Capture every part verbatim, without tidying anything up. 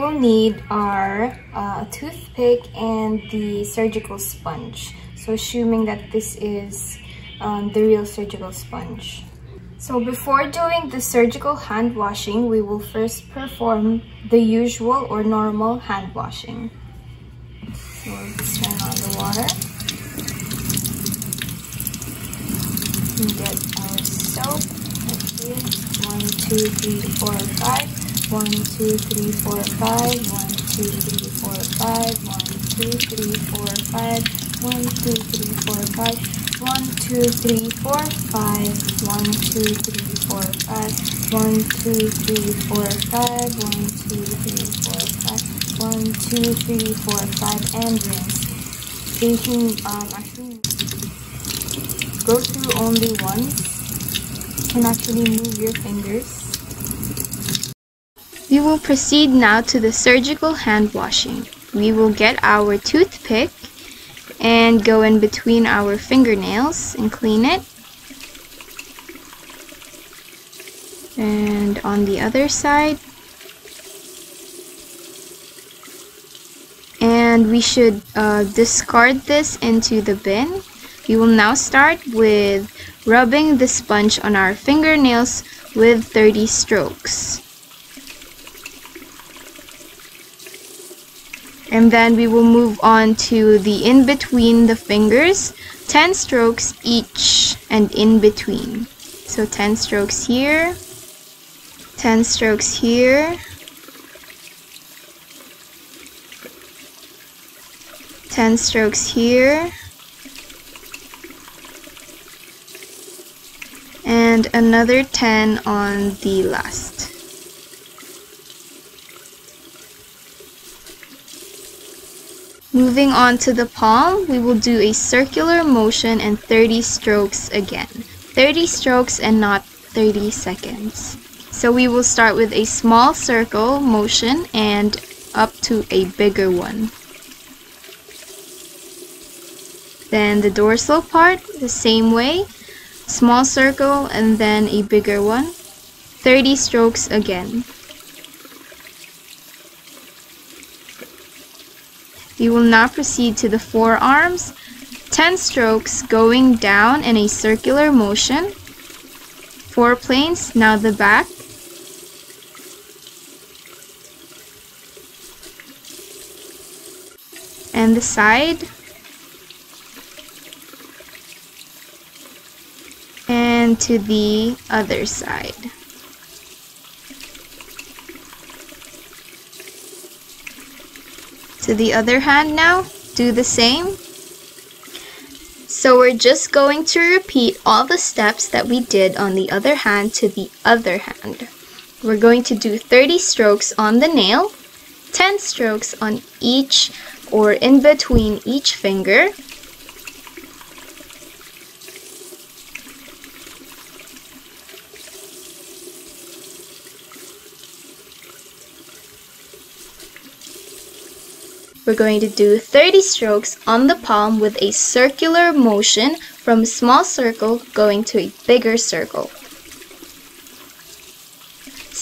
will need are uh, a toothpick and the surgical sponge. So assuming that this is um, the real surgical sponge. So before doing the surgical hand washing, we will first perform the usual or normal hand washing. So we'll turn on the water and get our soap. Okay. One, two, three, four, five. One, two, three, four, five. One, two, three, four, five. One, two, three, four, five. One, two, three, four, five. One, two, three, four, five. One, two, three, four, five. One, two, three, four, five. One, two, three, four, five. One, two, three, four, five, and rinse. So you can um, actually go through only once. You can actually move your fingers. We will proceed now to the surgical hand washing. We will get our toothpick and go in between our fingernails and clean it. And on the other side. And we should uh, discard this into the bin. We will now start with rubbing the sponge on our fingernails with thirty strokes. And then we will move on to the in-between the fingers, ten strokes each and in between. So ten strokes here, ten strokes here, ten strokes here, and another ten on the last. Moving on to the palm, we will do a circular motion and thirty strokes again. thirty strokes and not thirty seconds. So we will start with a small circle motion and up to a bigger one. Then the dorsal part, the same way. Small circle and then a bigger one. thirty strokes again. We will now proceed to the forearms. ten strokes going down in a circular motion. four planes, now the back. And the side. And to the other side. To the other hand now, do the same. So we're just going to repeat all the steps that we did on the other hand to the other hand. We're going to do thirty strokes on the nail, ten strokes on each or in between each finger, we're going to do thirty strokes on the palm with a circular motion from a small circle going to a bigger circle.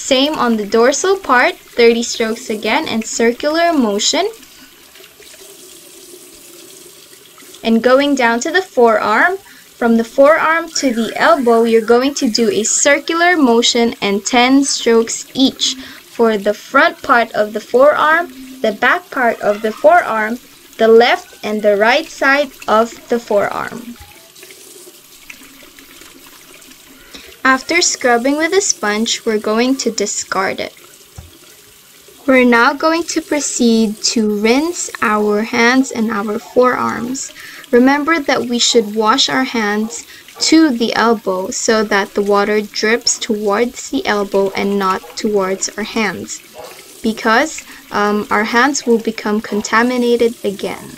Same on the dorsal part, thirty strokes again and circular motion. And going down to the forearm, from the forearm to the elbow, you're going to do a circular motion and ten strokes each for the front part of the forearm, the back part of the forearm, the left and the right side of the forearm. After scrubbing with a sponge, we're going to discard it. We're now going to proceed to rinse our hands and our forearms. Remember that we should wash our hands to the elbow so that the water drips towards the elbow and not towards our hands, because um, our hands will become contaminated again.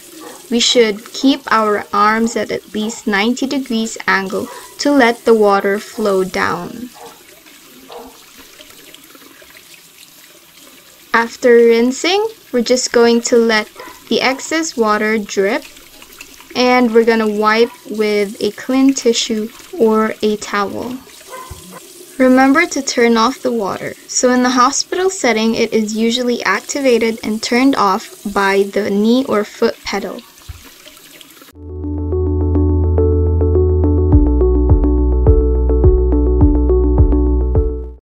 We should keep our arms at at least ninety degrees angle to let the water flow down. After rinsing, we're just going to let the excess water drip and we're going to wipe with a clean tissue or a towel. Remember to turn off the water. So in the hospital setting, it is usually activated and turned off by the knee or foot pedal.